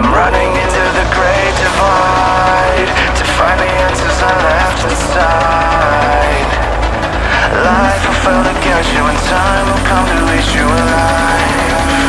I'm running into the great divide to find the answers I left inside. Life will fail to catch you and time will come to eat you alive.